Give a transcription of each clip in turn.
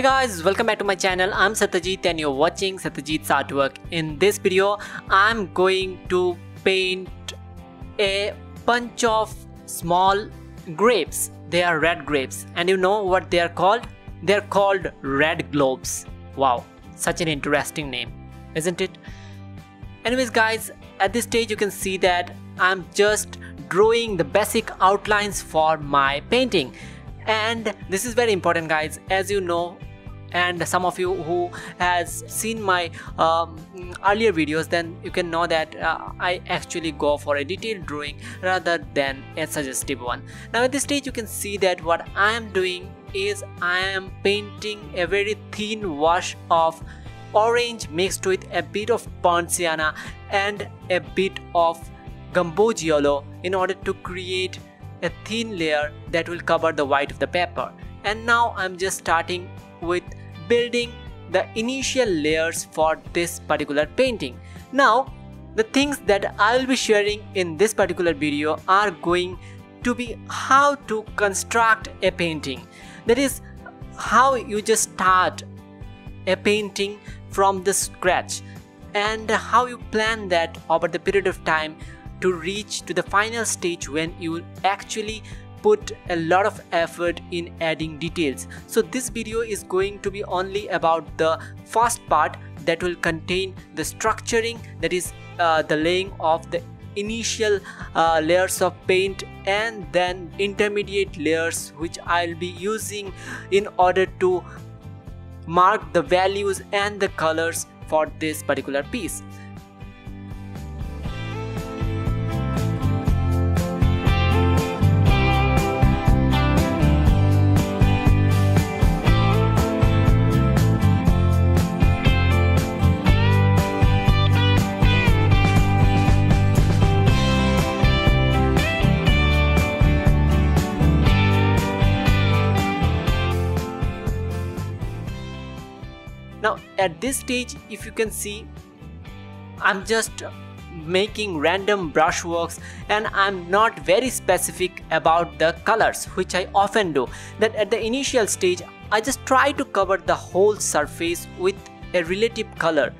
Hi guys, welcome back to my channel. I'm Satyajit and you're watching Satyajit's Artwork. In this video, I'm going to paint a bunch of small grapes. They are red grapes, and you know what they are called? They're called red globes. Wow, such an interesting name, isn't it? Anyways guys, at this stage you can see that I'm just drawing the basic outlines for my painting. And this is very important guys, as you know, and some of you who has seen my earlier videos, then you can know that I actually go for a detailed drawing rather than a suggestive one. Now at this stage you can see that what I am doing is I am painting a very thin wash of orange mixed with a bit of Ponciana and a bit of gamboge yellow in order to create a thin layer that will cover the white of the paper. And now I'm just starting with building the initial layers for this particular painting. Now the things that I'll be sharing in this particular video are going to be how to construct a painting, that is how you just start a painting from the scratch and how you plan that over the period of time to reach to the final stage when you actually put a lot of effort in adding details. So this video is going to be only about the first part that will contain the structuring, that is the laying of the initial layers of paint, and then intermediate layers which I'll be using in order to mark the values and the colors for this particular piece. Now at this stage, if you can see, I'm just making random brushworks and I'm not very specific about the colors, which I often do. That at the initial stage, I just try to cover the whole surface with a relative color.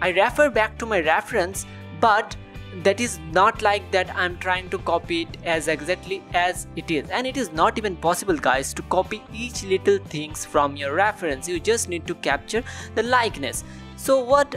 I refer back to my reference, but that is not like that I'm trying to copy it as exactly as it is, and it is not even possible guys to copy each little things from your reference. You just need to capture the likeness. So what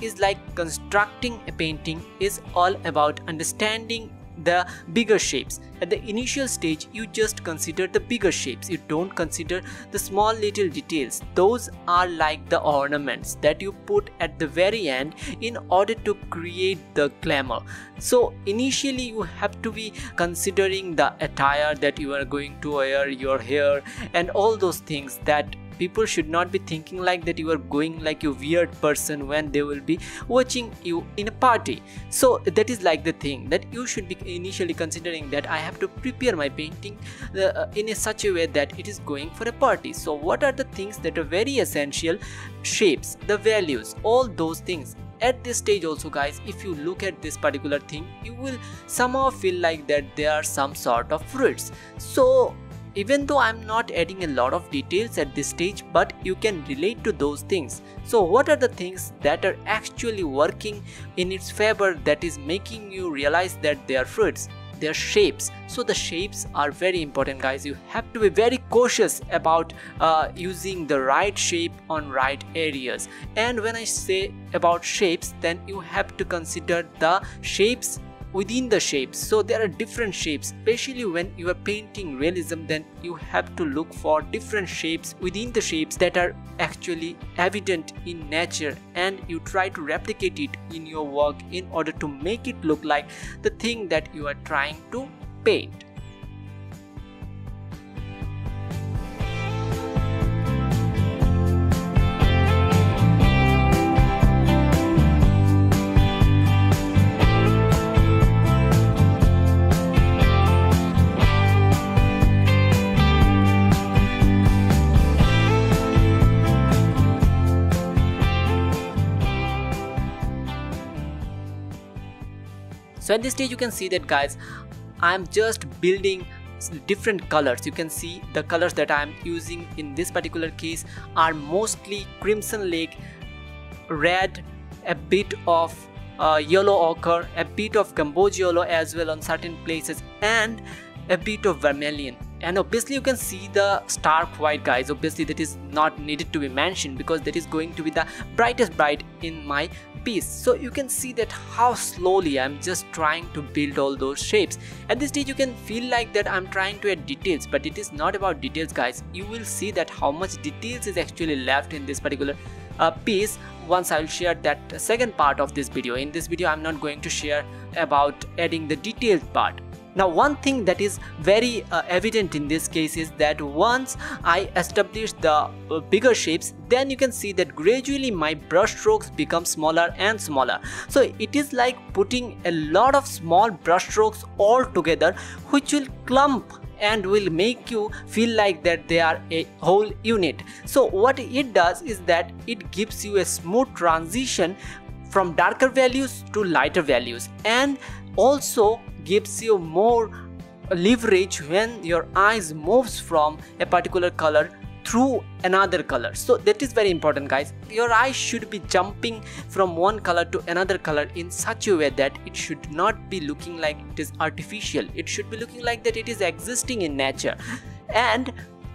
is like constructing a painting is all about understanding the bigger shapes. At the initial stage you just consider the bigger shapes, you don't consider the small little details. Those are like the ornaments that you put at the very end in order to create the glamour. So initially you have to be considering the attire that you are going to wear, your hair and all those things. That people should not be thinking like that you are going like a weird person when they will be watching you in a party. So that is like the thing that you should be initially considering, that I have to prepare my painting in a such a way that it is going for a party. So what are the things that are very essential? Shapes, the values, all those things. At this stage also guys, if you look at this particular thing, you will somehow feel like that there are some sort of fruits. So even though I'm not adding a lot of details at this stage, but you can relate to those things. So what are the things that are actually working in its favor, that is making you realize that they are fruits? They are shapes. So the shapes are very important guys. You have to be very cautious about using the right shape on right areas. And when I say about shapes, then you have to consider the shapes within the shapes. So there are different shapes, especially when you are painting realism, then you have to look for different shapes within the shapes that are actually evident in nature, and you try to replicate it in your work in order to make it look like the thing that you are trying to paint. So at this stage you can see that guys, I'm just building different colors. You can see the colors that I am using in this particular case are mostly crimson lake, red, a bit of yellow ochre, a bit of gamboge yellow as well on certain places, and a bit of vermilion. And obviously you can see the stark white, guys. Obviously that is not needed to be mentioned because that is going to be the brightest bright in my piece. So you can see that how slowly I'm just trying to build all those shapes. At this stage you can feel like that I'm trying to add details, but it is not about details, guys. You will see that how much details is actually left in this particular piece once I will share that second part of this video. In this video I'm not going to share about adding the details part. Now one thing that is very evident in this case is that once I establish the bigger shapes, then you can see that gradually my brush strokes become smaller and smaller. So it is like putting a lot of small brush strokes all together, which will clump and will make you feel like that they are a whole unit. So what it does is that it gives you a smooth transition from darker values to lighter values, and also gives you more leverage when your eyes moves from a particular color through another color. So that is very important, guys. Your eyes should be jumping from one color to another color in such a way that it should not be looking like it is artificial. It should be looking like that it is existing in nature. And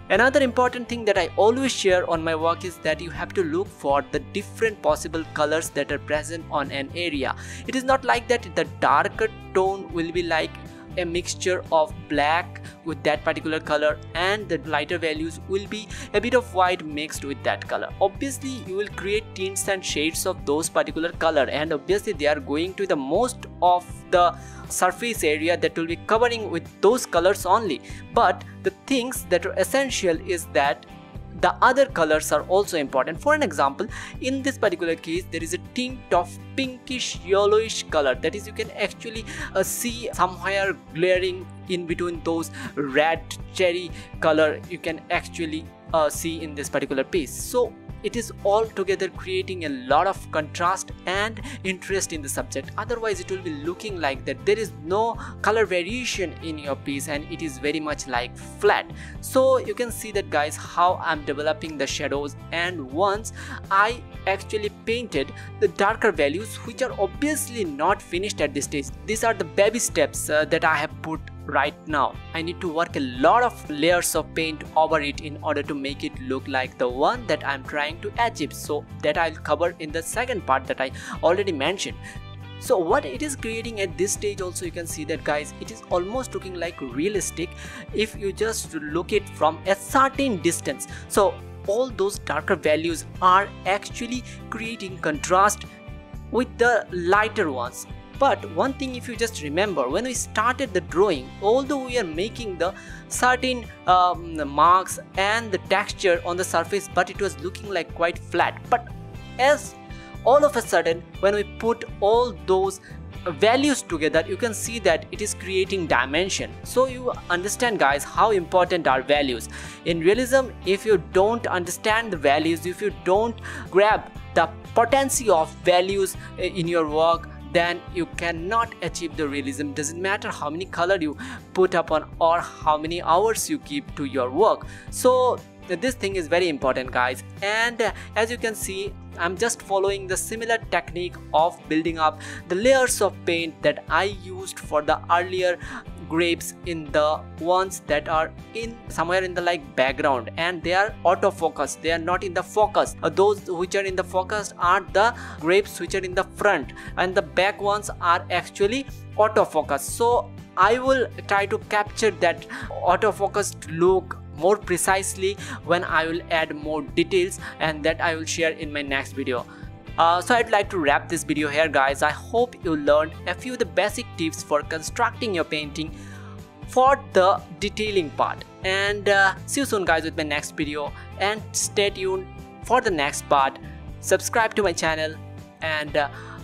another important thing that I always share on my work is that you have to look for the different possible colors that are present on an area. It is not like that the darker tone will be like a mixture of black with that particular color, and the lighter values will be a bit of white mixed with that color. Obviously you will create tints and shades of those particular color, and obviously they are going to the most of the surface area that will be covering with those colors only. But the things that are essential is that the other colors are also important. For an example, in this particular case there is a tint of pinkish yellowish color that is you can actually see somewhere glaring in between those red cherry color you can actually see in this particular piece. So it is all together creating a lot of contrast and interest in the subject. Otherwise it will be looking like that there is no color variation in your piece and it is very much like flat. So you can see that, guys, how I'm developing the shadows, and once I actually painted the darker values, which are obviously not finished at this stage. These are the baby steps that I have put right now. I need to work a lot of layers of paint over it in order to make it look like the one that I'm trying to achieve. So that I'll cover in the second part that I already mentioned. So what it is creating at this stage also, you can see that, guys, it is almost looking like realistic if you just look it from a certain distance. So all those darker values are actually creating contrast with the lighter ones. But one thing, if you just remember, when we started the drawing, although we are making the certain marks and the texture on the surface, but it was looking like quite flat. But as all of a sudden, when we put all those values together, you can see that it is creating dimension. So you understand, guys, how important are values in realism. If you don't understand the values, if you don't grab the potency of values in your work, then you cannot achieve the realism. Doesn't matter how many color you put upon or how many hours you give to your work. So this thing is very important, guys. And as you can see, I'm just following the similar technique of building up the layers of paint that I used for the earlier grapes in the ones that are in somewhere in the like background, and they are autofocus, they are not in the focus. Those which are in the focus are the grapes which are in the front, and the back ones are actually autofocus. So I will try to capture that autofocused look more precisely when I will add more details, and that I will share in my next video. So I'd like to wrap this video here, guys. I hope you learned a few of the basic tips for constructing your painting for the detailing part. And see you soon, guys, with my next video, and stay tuned for the next part. Subscribe to my channel, and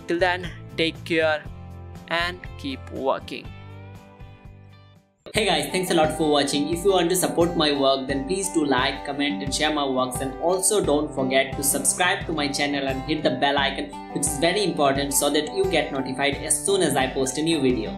till then, take care and keep working. Hey guys, thanks a lot for watching. If you want to support my work, then please do like, comment and share my works, and also don't forget to subscribe to my channel and hit the bell icon, which is very important so that you get notified as soon as I post a new video.